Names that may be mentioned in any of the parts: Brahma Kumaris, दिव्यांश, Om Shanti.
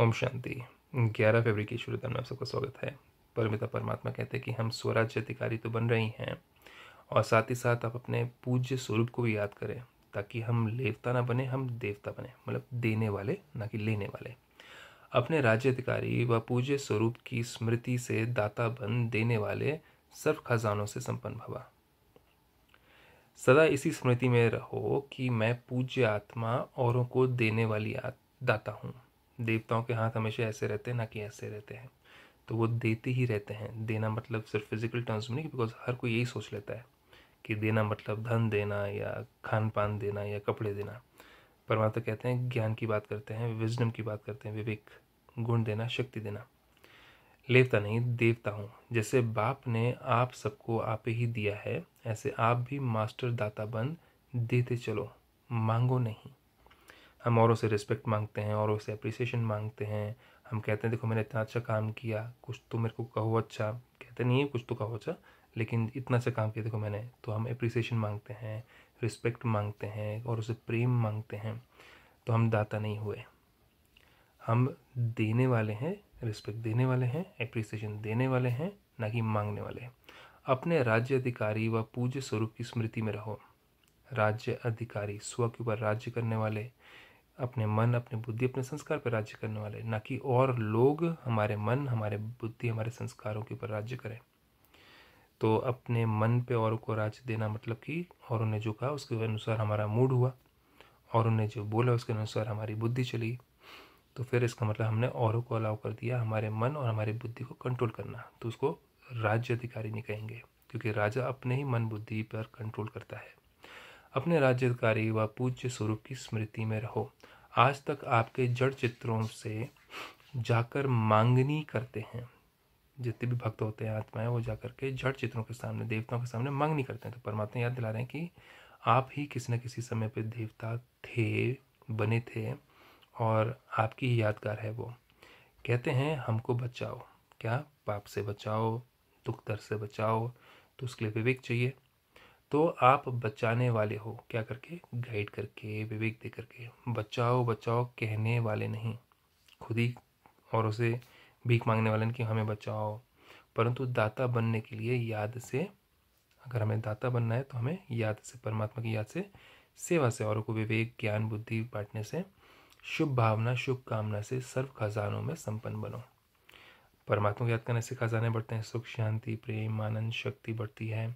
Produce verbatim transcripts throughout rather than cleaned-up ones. ओम शांति। ग्यारह फरवरी की शुरुआत में आप सबका स्वागत है। परमिता परमात्मा कहते हैं कि हम स्वराज्य अधिकारी तो बन रही हैं, और साथ ही साथ आप अपने पूज्य स्वरूप को भी याद करें, ताकि हम लेवता ना बने, हम देवता बने, मतलब देने वाले ना कि लेने वाले। अपने राज्य अधिकारी व पूज्य स्वरूप की स्मृति से दाता बन, देने वाले सर्व खजानों से संपन्न भवा। सदा इसी स्मृति में रहो कि मैं पूज्य आत्मा औरों को देने वाली दाता हूँ। देवताओं के हाथ हमेशा ऐसे रहते हैं, ना कि ऐसे रहते हैं, तो वो देते ही रहते हैं। देना मतलब सिर्फ फिजिकल टर्म्स में नहीं, बिकॉज हर कोई यही सोच लेता है कि देना मतलब धन देना या खान पान देना या कपड़े देना। परमात्मा कहते हैं, ज्ञान की बात करते हैं, विजडम की बात करते हैं, विवेक, गुण देना, शक्ति देना। लेवता नहीं, देवता हूँ। जैसे बाप ने आप सबको आप ही दिया है, ऐसे आप भी मास्टर दाता बन देते चलो, मांगो नहीं। हम औरों से रिस्पेक्ट मांगते हैं, औरों से अप्रिसिएशन मांगते हैं। हम कहते हैं देखो मैंने इतना अच्छा काम किया, कुछ तो मेरे को कहो अच्छा, कहते नहीं है कुछ तो कहो अच्छा, लेकिन इतना अच्छा काम किया देखो मैंने, तो हम अप्रिसिएशन मांगते हैं, रिस्पेक्ट मांगते हैं, औरों से प्रेम मांगते हैं। तो हम दाता नहीं हुए, हम देने वाले हैं, रिस्पेक्ट देने वाले हैं, एप्रिसिएशन देने वाले हैं, ना कि मांगने वाले। अपने राज्य अधिकारी व पूज्य स्वरूप की स्मृति में रहो। राज्य अधिकारी, स्व के ऊपर राज्य करने वाले, अपने मन, अपने बुद्धि, अपने संस्कार पर राज्य करने वाले, ना कि और लोग हमारे मन, हमारे बुद्धि, हमारे संस्कारों के ऊपर राज्य करें। तो अपने मन पे औरों को राज्य देना मतलब कि औरों ने जो कहा उसके अनुसार हमारा मूड हुआ, औरों ने जो बोला उसके अनुसार हमारी बुद्धि चली, तो फिर इसका मतलब हमने औरों को अलाउ कर दिया हमारे मन और हमारी बुद्धि को कंट्रोल करना। तो उसको राज्य अधिकारी नहीं कहेंगे, क्योंकि राजा अपने ही मन बुद्धि पर कंट्रोल करता है। अपने राज्य अधिकारी व पूज्य स्वरूप की स्मृति में रहो। आज तक आपके जड़ चित्रों से जाकर मांगनी करते हैं, जितने भी भक्त होते हैं, आत्माएं, वो जाकर के जड़ चित्रों के सामने, देवताओं के सामने मांगनी करते हैं। तो परमात्मा याद दिला रहे हैं कि आप ही किसी न किसी समय पे देवता थे, बने थे, और आपकी ही यादगार है वो। कहते हैं हमको बचाओ, क्या? पाप से बचाओ, दुख दर्द से बचाओ, तो उसके लिए विवेक चाहिए। तो आप बचाने वाले हो, क्या करके? गाइड करके, विवेक दे करके। बचाओ बचाओ कहने वाले नहीं, खुद ही औरों से भीख मांगने वाले नहीं कि हमें बचाओ। परंतु दाता बनने के लिए याद से, अगर हमें दाता बनना है तो हमें याद से, परमात्मा की याद से, सेवा से, औरों को विवेक, ज्ञान, बुद्धि बांटने से, शुभ भावना, शुभ कामना से सर्व खजानों में संपन्न बनो। परमात्मा को याद करने से खजाने बढ़ते हैं, सुख, शांति, प्रेम, आनंद, शक्ति बढ़ती है।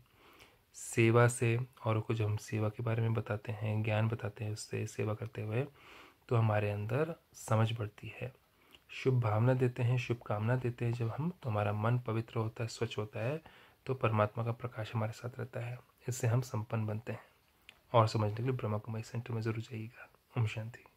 सेवा से, औरों को जब हम सेवा के बारे में बताते हैं, ज्ञान बताते हैं, उससे सेवा करते हुए, तो हमारे अंदर समझ बढ़ती है। शुभ भावना देते हैं, शुभकामना देते हैं जब हम, तो हमारा मन पवित्र होता है, स्वच्छ होता है, तो परमात्मा का प्रकाश हमारे साथ रहता है। इससे हम संपन्न बनते हैं। और समझने के लिए ब्रह्मा कुमारी सेंटर में जरूर जाइएगा। ओम शांति।